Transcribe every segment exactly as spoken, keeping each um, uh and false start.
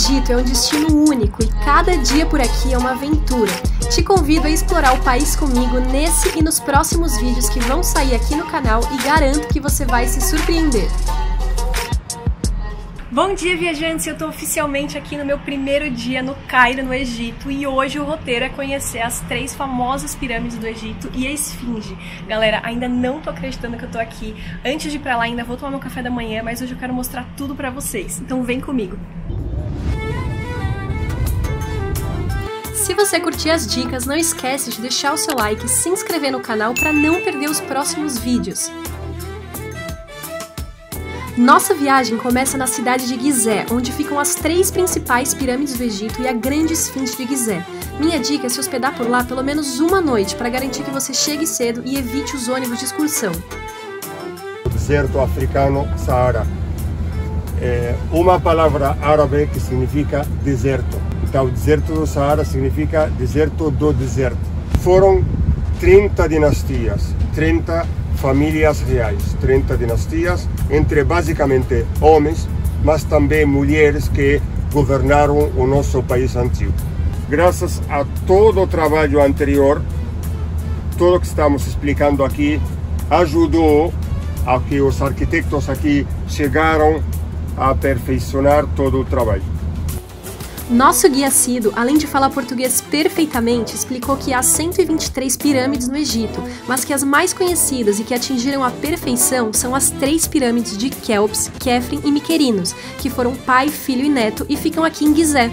Egito é um destino único e cada dia por aqui é uma aventura. Te convido a explorar o país comigo nesse e nos próximos vídeos que vão sair aqui no canal e garanto que você vai se surpreender. Bom dia, viajantes! Eu estou oficialmente aqui no meu primeiro dia no Cairo, no Egito, e hoje o roteiro é conhecer as três famosas pirâmides do Egito e a Esfinge. Galera, ainda não tô acreditando que eu tô aqui. Antes de ir pra lá ainda vou tomar meu café da manhã, mas hoje eu quero mostrar tudo pra vocês. Então vem comigo! Se você curtir as dicas, não esquece de deixar o seu like e se inscrever no canal para não perder os próximos vídeos. Nossa viagem começa na cidade de Gizé, onde ficam as três principais pirâmides do Egito e a grande esfinge de Gizé. Minha dica é se hospedar por lá pelo menos uma noite, para garantir que você chegue cedo e evite os ônibus de excursão. O deserto africano Saara é uma palavra árabe que significa deserto. Então, o deserto do Saara significa deserto do deserto. Foram trinta dinastias, trinta famílias reais, trinta dinastias, entre basicamente homens, mas também mulheres que governaram o nosso país antigo. Graças a todo o trabalho anterior, tudo o que estamos explicando aqui ajudou a que os arquitetos aqui chegaram a aperfeiçoar todo o trabalho. Nosso guia Cido, além de falar português perfeitamente, explicou que há cento e vinte e três pirâmides no Egito, mas que as mais conhecidas e que atingiram a perfeição são as três pirâmides de Quéops, Quéfren e Miquerinos, que foram pai, filho e neto e ficam aqui em Gizé.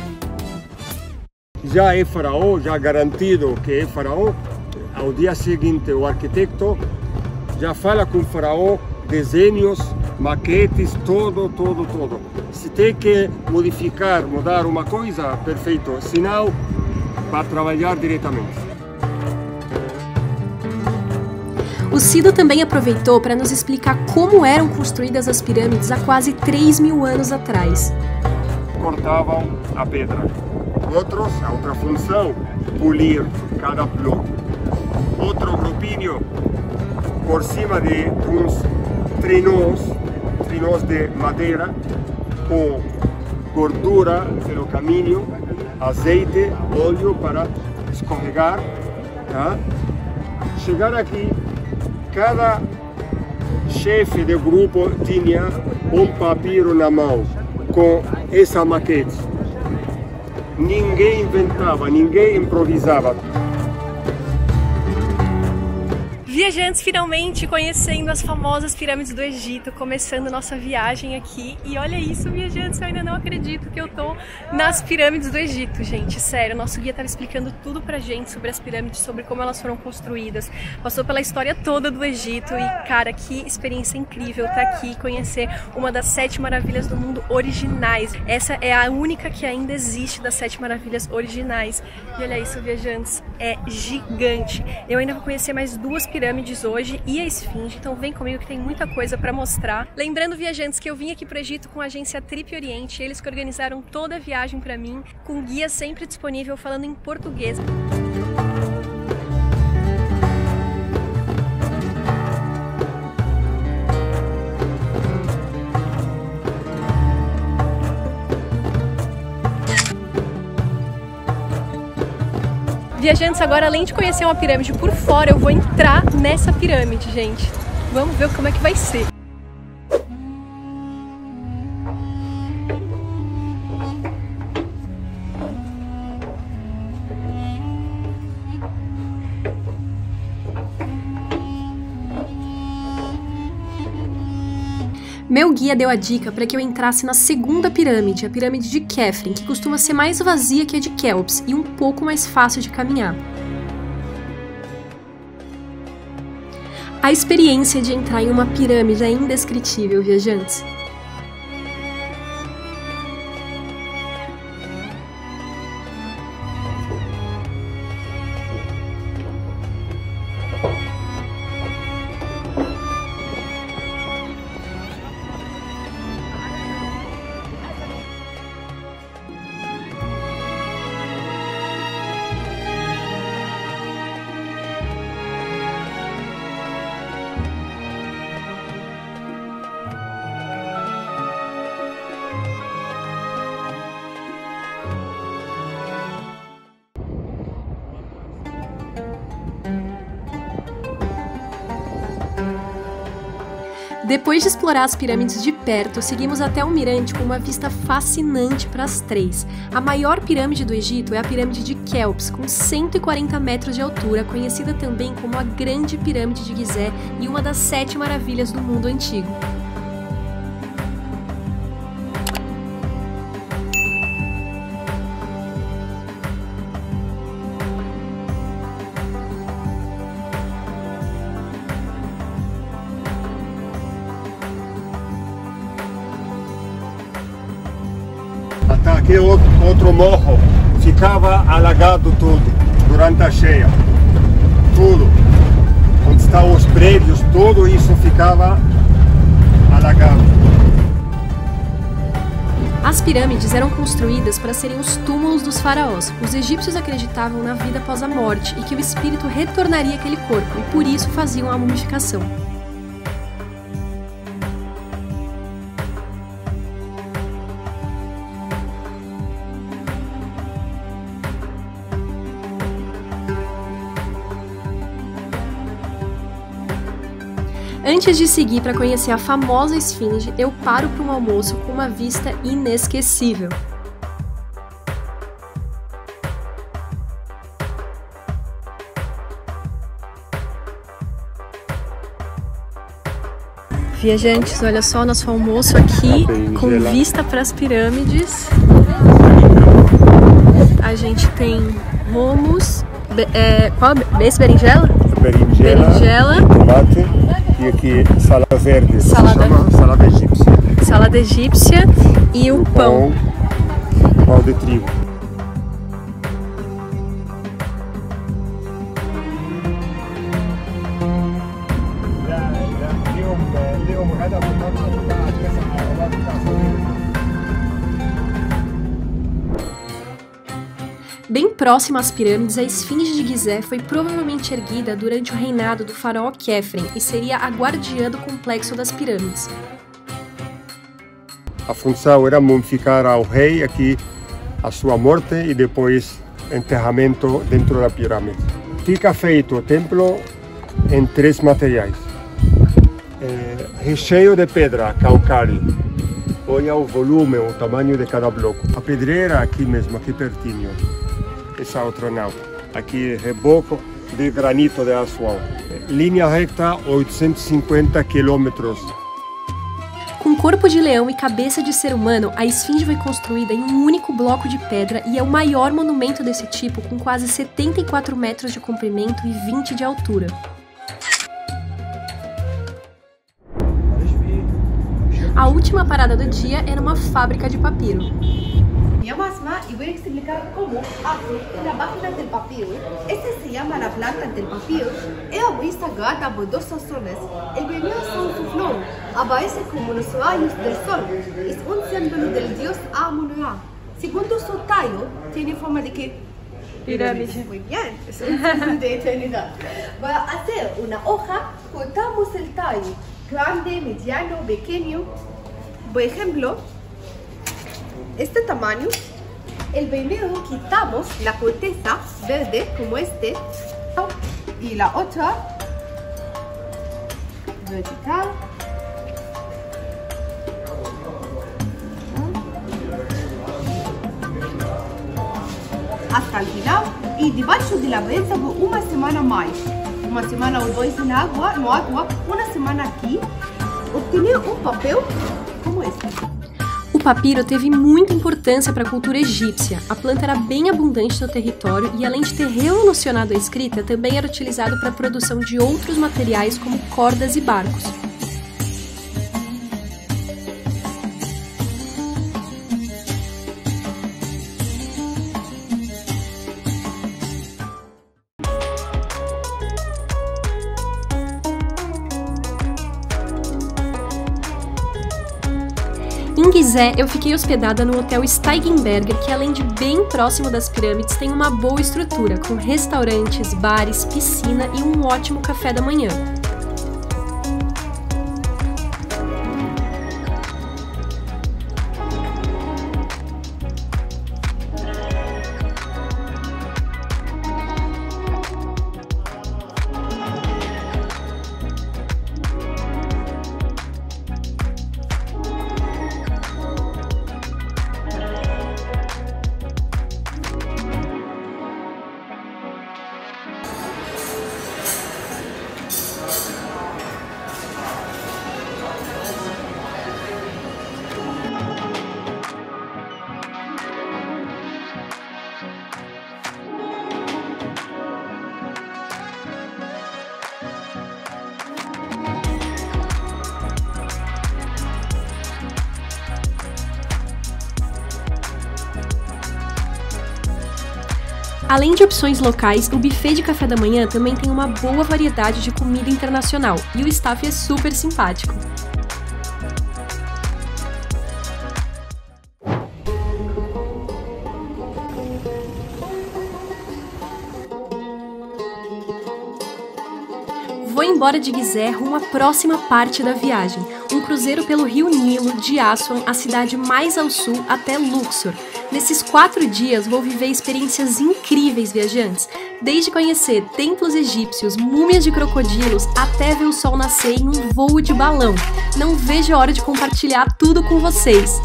Já é faraó, já garantido que é faraó, ao dia seguinte o arquiteto já fala com o faraó, desenhos, maquetes, todo, todo, todo. Se tem que modificar, mudar uma coisa, perfeito. Se não, para trabalhar diretamente. O Cido também aproveitou para nos explicar como eram construídas as pirâmides há quase três mil anos atrás. Cortavam a pedra. Outros, a outra função, polir cada bloco. Outro grupinho, por cima de uns trinós, trinós de madeira, com gordura pelo caminho, azeite, óleo para escorregar, tá? Chegar aqui, cada chefe de grupo tinha um papiro na mão com essa maquete. Ninguém inventava, ninguém improvisava. Viajantes, finalmente conhecendo as famosas pirâmides do Egito, começando nossa viagem aqui. E olha isso, viajantes, eu ainda não acredito que eu tô nas pirâmides do Egito, gente. Sério, nosso guia estava explicando tudo pra gente sobre as pirâmides, sobre como elas foram construídas. Passou pela história toda do Egito e, cara, que experiência incrível tá aqui, conhecer uma das sete maravilhas do mundo originais. Essa é a única que ainda existe das sete maravilhas originais. E olha isso, viajantes, é gigante. Eu ainda vou conhecer mais duas pirâmides. Pirâmides hoje e a Esfinge, então vem comigo que tem muita coisa para mostrar. Lembrando, viajantes, que eu vim aqui para o Egito com a agência Trip Oriente, eles que organizaram toda a viagem para mim, com guia sempre disponível falando em português. Viajantes, agora além de conhecer uma pirâmide por fora, eu vou entrar nessa pirâmide, gente. Vamos ver como é que vai ser. Meu guia deu a dica para que eu entrasse na segunda pirâmide, a pirâmide de Quéfren, que costuma ser mais vazia que a de Quéops e um pouco mais fácil de caminhar. A experiência de entrar em uma pirâmide é indescritível, viajantes. Depois de explorar as pirâmides de perto, seguimos até o mirante com uma vista fascinante para as três. A maior pirâmide do Egito é a pirâmide de Quéops, com cento e quarenta metros de altura, conhecida também como a Grande Pirâmide de Gizé e uma das sete maravilhas do mundo antigo. Até aqui outro, outro morro, ficava alagado tudo, durante a cheia, tudo, onde estão os prédios, tudo isso ficava alagado. As pirâmides eram construídas para serem os túmulos dos faraós. Os egípcios acreditavam na vida após a morte e que o espírito retornaria àquele corpo, e por isso faziam a mumificação. Antes de seguir para conhecer a famosa Esfinge, eu paro para um almoço com uma vista inesquecível. Viajantes, olha só nosso almoço aqui com vista para as pirâmides. A gente tem hummus, be é, qual é esse berinjela? Berinjela, berinjela. Tomate. E aqui, salada verde, salada, se chama salada egípcia. Salada egípcia e o, o pão. pão. Pão de trigo. Bem próxima às pirâmides, a Esfinge de Gizé foi provavelmente erguida durante o reinado do faraó Quéfren e seria a guardiã do complexo das pirâmides. A função era mumificar ao rei aqui a sua morte e depois enterramento dentro da pirâmide. Fica feito o templo em três materiais. É, recheio de pedra, calcário. Olha o volume, o tamanho de cada bloco. A pedreira aqui mesmo, aqui pertinho. Essa outra nau, aqui reboco de granito de Aswan. Linha reta, oitocentos e cinquenta quilômetros. Com corpo de leão e cabeça de ser humano, a Esfinge foi construída em um único bloco de pedra e é o maior monumento desse tipo, com quase setenta e quatro metros de comprimento e vinte de altura. A última parada do dia era uma fábrica de papiro. Llama Asma y voy a explicar cómo hace la página del papiro. Esta se llama la planta del papiro. Ella fue sacada por dos razones. El primero son su flor. Aparece como los rayos del sol. Es un símbolo del dios Amun-Ra. Segundo, su tallo tiene forma de qué? Pirámide. Muy bien. Es un símbolo de eternidad. Para hacer una hoja, cortamos el tallo. Grande, mediano, pequeño. Por ejemplo, este tamaño, el primero quitamos la corteza verde como este y la otra vertical hasta el final y debajo de la prensa por una semana más, una semana o dos sin agua, no agua, una semana aquí, obtener un papel como este. O papiro teve muita importância para a cultura egípcia. A planta era bem abundante no território e, além de ter revolucionado a escrita, também era utilizado para a produção de outros materiais como cordas e barcos. Em Gizé, eu fiquei hospedada no hotel Steigenberger, que além de bem próximo das pirâmides, tem uma boa estrutura, com restaurantes, bares, piscina e um ótimo café da manhã. Além de opções locais, o buffet de café da manhã também tem uma boa variedade de comida internacional e o staff é super simpático. Vou embora de Gizé rumo à próxima parte da viagem, um cruzeiro pelo rio Nilo, de Aswan, a cidade mais ao sul, até Luxor. Nesses quatro dias vou viver experiências incríveis, viajantes, desde conhecer templos egípcios, múmias de crocodilos, até ver o sol nascer em um voo de balão. Não vejo a hora de compartilhar tudo com vocês!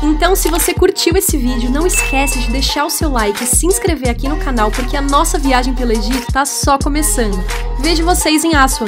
Então, se você curtiu esse vídeo, não esquece de deixar o seu like e se inscrever aqui no canal, porque a nossa viagem pelo Egito tá só começando. Vejo vocês em Aswan!